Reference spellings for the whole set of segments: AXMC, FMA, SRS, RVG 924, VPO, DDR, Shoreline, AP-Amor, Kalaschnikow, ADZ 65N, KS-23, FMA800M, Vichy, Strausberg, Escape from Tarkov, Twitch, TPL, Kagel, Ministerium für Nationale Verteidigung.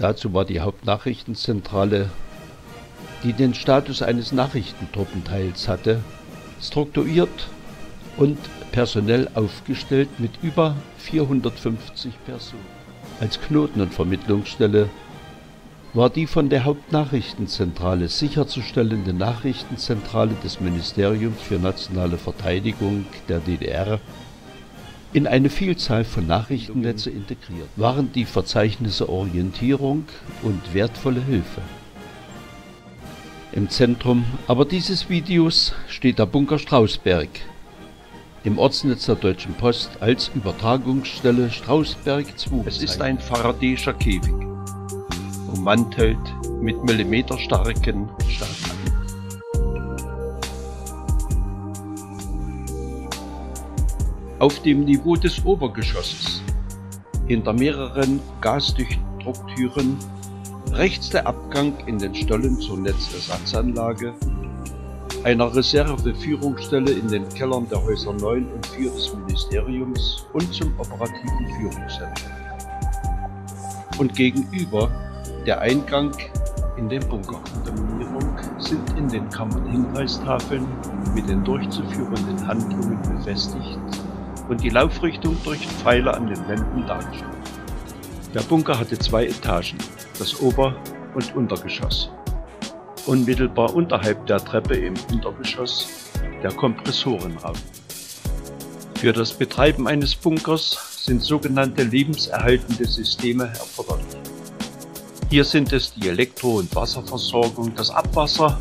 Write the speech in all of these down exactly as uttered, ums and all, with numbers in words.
Dazu war die Hauptnachrichtenzentrale, die den Status eines Nachrichtentruppenteils hatte, strukturiert und personell aufgestellt mit über vierhundertfünfzig Personen. Als Knoten- und Vermittlungsstelle war die von der Hauptnachrichtenzentrale sicherzustellende Nachrichtenzentrale des Ministeriums für Nationale Verteidigung der D D R in eine Vielzahl von Nachrichtennetze integriert, waren die Verzeichnisse Orientierung und wertvolle Hilfe. Im Zentrum aber dieses Videos steht der Bunker Strausberg, im Ortsnetz der Deutschen Post als Übertragungsstelle Strausberg zwei. Es ist ein faradäischer Käfig, ummantelt mit millimeterstarken Stahlplatten. Auf dem Niveau des Obergeschosses, hinter mehreren Gasdurchtrucktüren, rechts der Abgang in den Stollen zur Netzersatzanlage, einer Reserveführungsstelle in den Kellern der Häuser neun und vier des Ministeriums und zum operativen Führungszentrum. Und gegenüber der Eingang in den Bunker. Sind in den Kammern Hinweistafeln mit den durchzuführenden Handlungen befestigt und die Laufrichtung durch Pfeile an den Wänden dargestellt. Der Bunker hatte zwei Etagen, das Ober- und Untergeschoss. Unmittelbar unterhalb der Treppe im Untergeschoss der Kompressorenraum. Für das Betreiben eines Bunkers sind sogenannte lebenserhaltende Systeme erforderlich. Hier sind es die Elektro- und Wasserversorgung, das Abwasser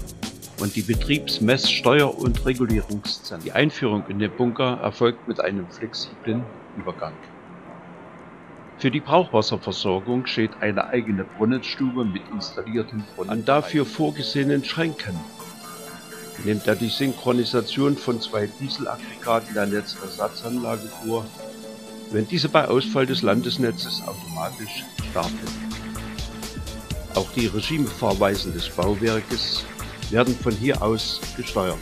und die Betriebsmess-, Steuer- und Regulierungszentren. Die Einführung in den Bunker erfolgt mit einem flexiblen Übergang. Für die Brauchwasserversorgung steht eine eigene Brunnenstube mit installiertem Brunnen an dafür vorgesehenen Schränken. Nimmt er die Synchronisation von zwei Dieselaggregaten der Netzersatzanlage vor, wenn diese bei Ausfall des Landesnetzes automatisch startet. Auch die Regimefahrweisen des Bauwerkes werden von hier aus gesteuert.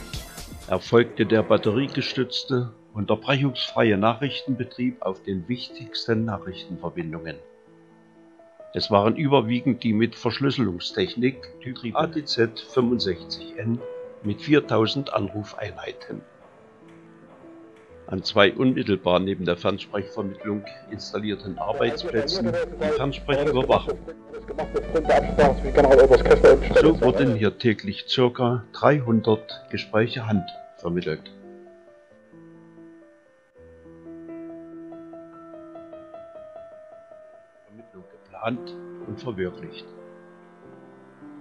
Erfolgte der batteriegestützte, unterbrechungsfreie Nachrichtenbetrieb auf den wichtigsten Nachrichtenverbindungen. Es waren überwiegend die mit Verschlüsselungstechnik Typ A D Z fünfundsechzig N mit viertausend Anrufeinheiten. An zwei unmittelbar neben der Fernsprechvermittlung installierten Arbeitsplätzen die Fernsprechüberwachung. So wurden hier täglich ca. dreihundert Gespräche Hand vermittelt. Vermittlung geplant und verwirklicht.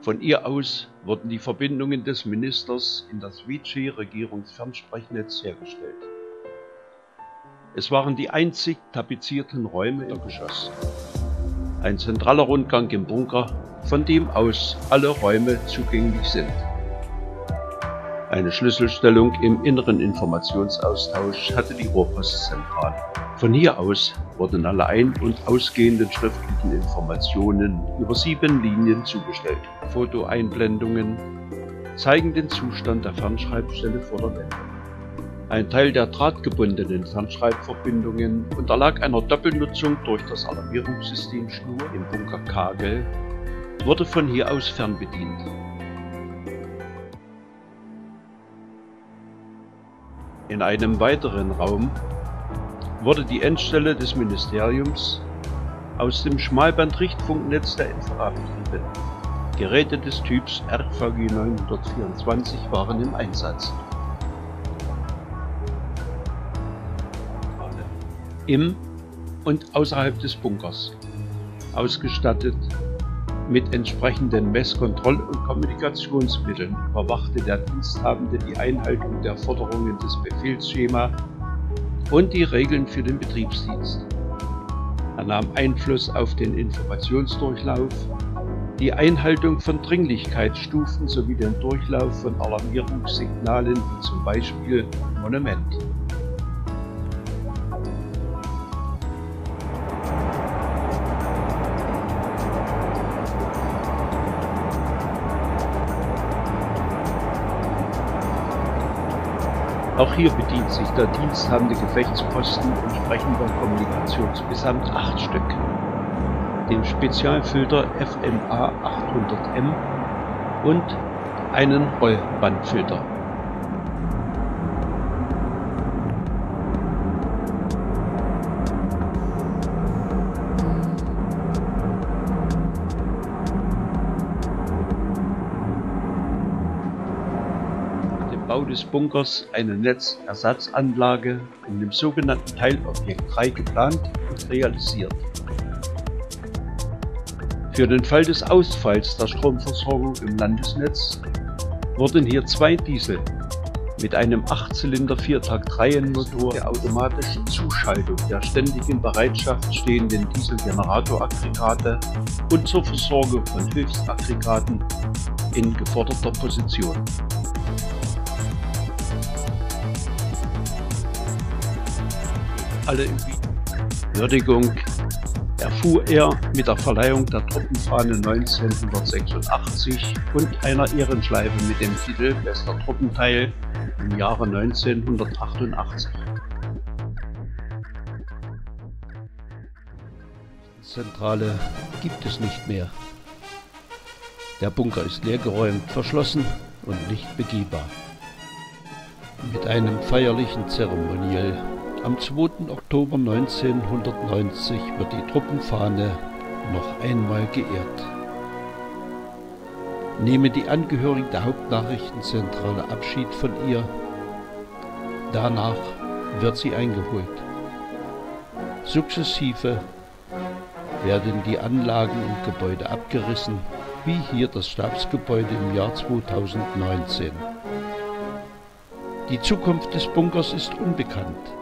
Von ihr aus wurden die Verbindungen des Ministers in das Vichy-Regierungsfernsprechnetz hergestellt. Es waren die einzig tapezierten Räume im Geschoss. Ein zentraler Rundgang im Bunker, von dem aus alle Räume zugänglich sind. Eine Schlüsselstellung im inneren Informationsaustausch hatte die Rohrpostzentrale. Von hier aus wurden alle ein- und ausgehenden schriftlichen Informationen über sieben Linien zugestellt. Fotoeinblendungen zeigen den Zustand der Fernschreibstelle vor der Wende. Ein Teil der drahtgebundenen Fernschreibverbindungen unterlag einer Doppelnutzung durch das Alarmierungssystem Schnur im Bunker Kagel, wurde von hier aus fernbedient. In einem weiteren Raum wurde die Endstelle des Ministeriums aus dem Schmalband-Richtfunknetz der F M A betrieben. Geräte des Typs R V G neun zwei vier waren im Einsatz. Im und außerhalb des Bunkers, ausgestattet mit entsprechenden Messkontroll- und Kommunikationsmitteln, überwachte der Diensthabende die Einhaltung der Forderungen des Befehlsschemas und die Regeln für den Betriebsdienst. Er nahm Einfluss auf den Informationsdurchlauf, die Einhaltung von Dringlichkeitsstufen sowie den Durchlauf von Alarmierungssignalen wie zum Beispiel Monument. Auch hier bedient sich der diensthabende Gefechtsposten entsprechender Kommunikations, gesamt acht Stück. den Spezialfilter F M A achthundert M und einen Rollbandfilter. Des Bunkers eine Netzersatzanlage in dem sogenannten Teilobjekt drei geplant und realisiert. Für den Fall des Ausfalls der Stromversorgung im Landesnetz wurden hier zwei Diesel mit einem acht Zylinder Viertakt-Reihenmotor der automatischen Zuschaltung der ständig in Bereitschaft stehenden Dieselgeneratoraggregate und zur Versorgung von Hilfsaggregaten in geforderter Position. Alle in Würdigung erfuhr er mit der Verleihung der Truppenfahne neunzehnhundertsechsundachtzig und einer Ehrenschleife mit dem Titel Bester Truppenteil im Jahre neunzehnhundertachtundachtzig. Die Zentrale gibt es nicht mehr. Der Bunker ist leergeräumt, verschlossen und nicht begehbar. Mit einem feierlichen Zeremoniell am zweiten Oktober neunzehnhundertneunzig wird die Truppenfahne noch einmal geehrt. Nehmen die Angehörigen der Hauptnachrichtenzentrale Abschied von ihr. Danach wird sie eingeholt. Sukzessive werden die Anlagen und Gebäude abgerissen, wie hier das Stabsgebäude im Jahr zweitausendneunzehn. Die Zukunft des Bunkers ist unbekannt.